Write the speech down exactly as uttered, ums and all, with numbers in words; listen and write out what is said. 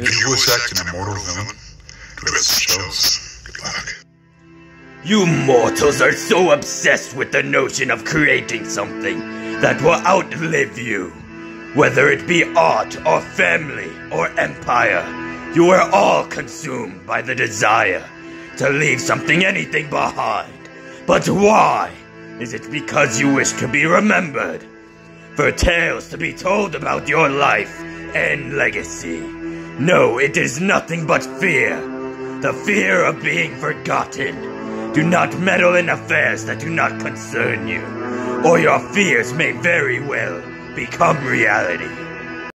Did you always act an immortal villain? Do it shows. Good luck. You mortals are so obsessed with the notion of creating something that will outlive you. Whether it be art, or family, or empire, you are all consumed by the desire to leave something, anything behind. But why? Is it because you wish to be remembered? For tales to be told about your life and legacy? No, it is nothing but fear. The fear of being forgotten. Do not meddle in affairs that do not concern you, or your fears may very well become reality.